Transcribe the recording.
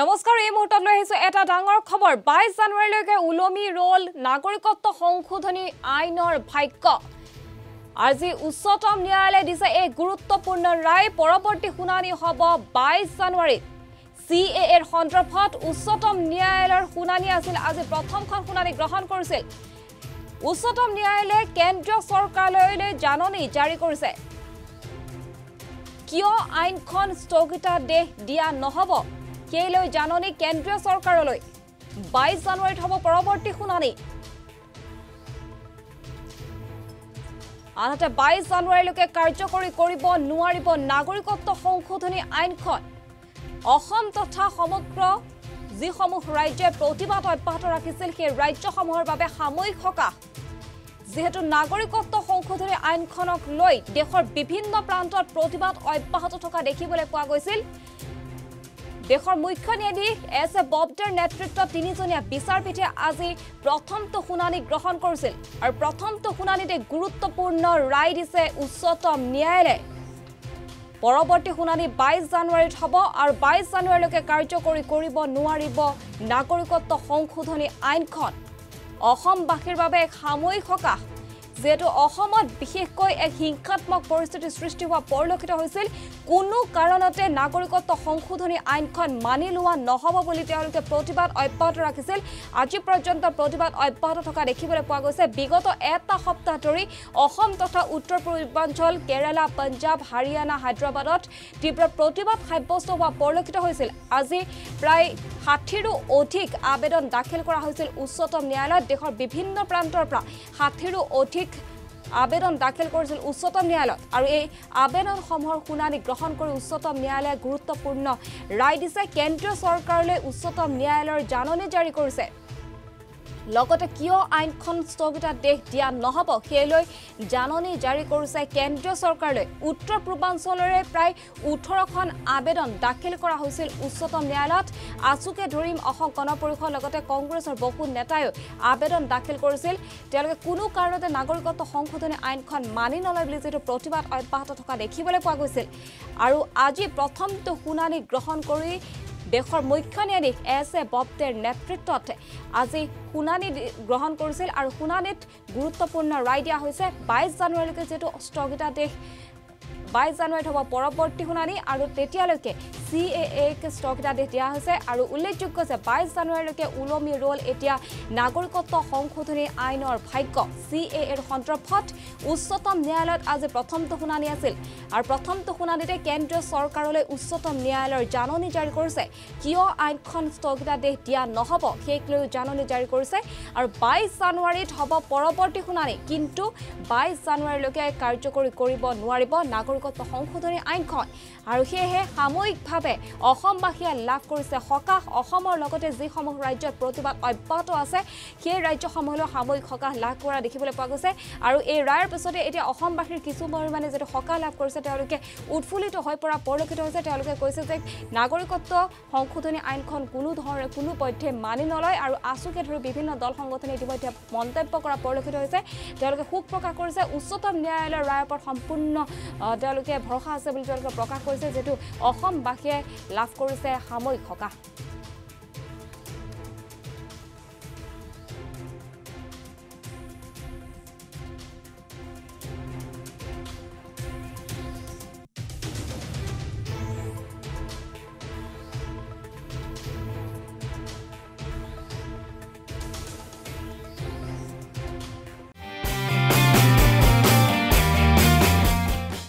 নমস্কাৰ এই মুহূৰ্তত লৈ আহিছো এটা ডাঙৰ খবৰ 22 জানুৱাৰীলৈকে উলমি ৰল নাগৰিকত্ব সংশোধনী আইনৰ ভাগ্য আজি উচ্চতম ন্যায়ালয়ে দিছে এক গুৰুত্বপূৰ্ণ ৰায় পৰৱৰ্তী শুনানি হ'ব 22 জানুৱাৰীত CAA এৰ সন্দৰ্ভত উচ্চতম ন্যায়ালয়ৰ শুনানি আছিল আজি প্ৰথমখন শুনানি গ্ৰহণ কৰিছিল উচ্চতম ন্যায়ালয়ে কেন্দ্ৰীয় চৰকাৰলৈ জাননী জাৰি কৰিছে কিয় আইনখন স্থগিতাদেশ দিয়া নহ'ব কেলৈ জাননী কেন্দ্ৰীয় চৰকাৰলৈ 22 জানুৱাৰীত হ'ব পৰৱৰ্তী শুনানি আনহাতে 22 জানুৱাৰীলৈকে কাৰ্যকৰী কৰিব নোৱাৰিব নাগৰিকত্ব সংশোধনী আইনখন অসম তথা সমগ্ৰ যিসমূহ ৰাজ্যে প্ৰতিবাদ অব্যাহত ৰাখিছিল সেই ৰাজ্যসমূহৰ বাবে সাময়িক হকাহ যেহেতু নাগৰিকত্ব সংশোধনী আইনখনক লৈ দেশৰ বিভিন্ন প্ৰান্তত প্ৰতিবাদ অব্যাহত থকা দেখিবলৈ পোৱা গৈছিল দেশৰ মুখ্য ন্যায়াধীশ এছ এ ববডেৰ নেতৃত্বত তিনিজনীয়া বিচাৰপীঠে আজি প্ৰথমটো শুনানি গ্ৰহণ কৰিছিল আৰু প্ৰথমটো শুনানিতে গুৰুত্বপূৰ্ণ ৰায় দিছে উচ্চতম ন্যায়ালয়ে পৰৱৰ্তী শুনানি 22 জানুৱাৰীত হ'ব আৰু 22 জানুৱাৰীলৈকে কাৰ্যকৰী কৰিব নোৱাৰিব নাগৰিকত্ব সংশোধনী আইনখন অসমবাসীৰ বাবে এক সাময়িক হকাহ যেটো অসমত বিশেষকৈ এক হিংসাত্মক পৰিস্থিতি সৃষ্টি হোৱা পৰিলক্ষিত হৈছিল কোনো কাৰণতে নাগৰিকত্ব সংশোধনী আইনখন মানি লোৱা নহ'ব বুলি তেওঁলোকে প্ৰতিবাদ অব্যাহত ৰাখিছিল আজি পৰ্যন্ত প্ৰতিবাদ অব্যাহত থকা দেখিবলৈ পোৱা গৈছে বিগত এটা সপ্তাহ ধৰি অসম তথা উত্তৰ পূৰ্বাঞ্চল কেৰালা পঞ্জাব হাৰিয়ানা হায়দৰাবাদত তীব্ৰ প্ৰতিবাদ সাব্যস্ত হোৱা পৰিলক্ষিত হৈছিল আজি প্ৰায় 60ৰো অধিক আবেদন দাখিল কৰা হৈছিল উচ্চতম ন্যায়ালয়ত দেশৰ বিভিন্ন প্ৰান্তৰ পৰা 60ৰো অধিক আবেদন দাখিল কৰিছিল উচ্চতম ন্যায়ালয়ত আৰু এই আবেদনসমূহৰ শুনানি গ্ৰহণ কৰি উচ্চতম ন্যায়ালয়ে গুৰুত্বপূৰ্ণ ৰায় দিছে কেন্দ্ৰীয় চৰকাৰলৈ উচ্চতম ন্যায়ালয়ৰ জাননী জাৰি কৰিছে লগতে কিয় আইনখন স্থগিতাদেশ দিয়া নহ'ব কেলৈ জাননী জাৰি কৰিছে কেন্দ্ৰীয় চৰকাৰলৈ উত্তৰ পূৰ্বাঞ্চলৰে প্ৰায় 18খন আবেদন দাখিল কৰা হৈছিল উচ্চতম ন্যায়ালয়ত আছুকে ধৰিম অসম গণ পৰিষদ লগতে কংগ্ৰেছৰ বহু নেতাই আবেদন দাখিল কৰিছিল তেওঁলোকে কোনো কাৰণতে নাগৰিকত্ব সংশোধনী আইনখন মানি নলয় বুলি যেটো প্ৰতিবাদ অব্যাহত থকা দেখিবলৈ পোৱা গৈছিল আৰু আজি প্ৰথমটো শুনানি গ্ৰহণ কৰি দেশৰ মুখ্য ন্যায়াধীশ এছ এ ববডেৰ নেতৃত্বত আজি শুনানি গ্ৰহণ কৰিছিল আৰু শুনানিত গুৰুত্বপূৰ্ণ ৰায় দিয়া হৈছে 22 জানুৱাৰীলৈকে যেটো স্থগিতাদেশ 22 জানুৱাৰীত হ'ব পৰৱৰ্তী শুনানি আৰু তেতিয়ালৈকে CAA কে স্থগিতাদেশ দিয়া হৈছে আৰু উল্লেখযোগ্য যে 22 জানুৱাৰীলৈকে উলমি ৰল এতিয়া নাগৰিকত্ব সংশোধনী আইনৰ ভাগ্য CAA এৰ সন্দৰ্ভত উচ্চতম ন্যায়ালয়ত আজি প্ৰথমটো শুনানি আছিল আৰু প্ৰথমটো শুনানিতে কেন্দ্ৰীয় চৰকাৰলৈ উচ্চতম ন্যায়ালয়ৰ জাননী জাৰি কৰিছে কিয় আইনখন স্থগিতাদেশ দিয়া নহ'ব সেইক লৈ জাননী জাৰি কৰিছে আৰু 22 জানুৱাৰীত হ'ব পৰৱৰ্তী শুনানি কিন্তু 22 জানুৱাৰীলৈকে কাৰ্যকৰী কৰিব নোৱাৰিব নাগৰিকত্ব সংশোধনী আইনখন আৰু সেয়ে সাময়িক অসমবাসীয়ে লাভ কৰিছে হকাহ অসমৰ লগতে যিসমূহ ৰাজ্যত প্ৰতিবাদ অব্যাহত আছে সেই ৰাজ্যসমূহলৈ সাময়িক হকাহ লাভ কৰা দেখিবলৈ পোৱা গৈছে আৰু এই ৰায়ৰ পিছতে এতিয়া অসমবাসীৰ কিছু পৰিমাণে যেটো হকাহ লাভ কৰিছে তেওঁলোকে উৎফুল্লিত হৈ পৰা পৰিলক্ষিত হৈছে তেওঁলোকে কৈছে যে নাগৰিকত্ব সংশোধনী আইনখন কোনো পধ্যে মানি নলয় আৰু আছুকে ধৰি বিভিন্ন দল সংগঠনে ইতিমধ্যে মন্তব্য কৰা পৰিলক্ষিত হৈছে তেওঁলোকে শোক প্ৰকাশ কৰিছে উচ্চতম ন্যায়ালয়ৰ ৰায়ৰ ওপৰত সম্পূৰ্ণ তেওঁলোকে ভৰসা আছে বুলি তেওঁলোকে প্ৰকাশ কৰিছে যেটো অসমবাসী লাভ কৰিছে সাময়িক হকাহ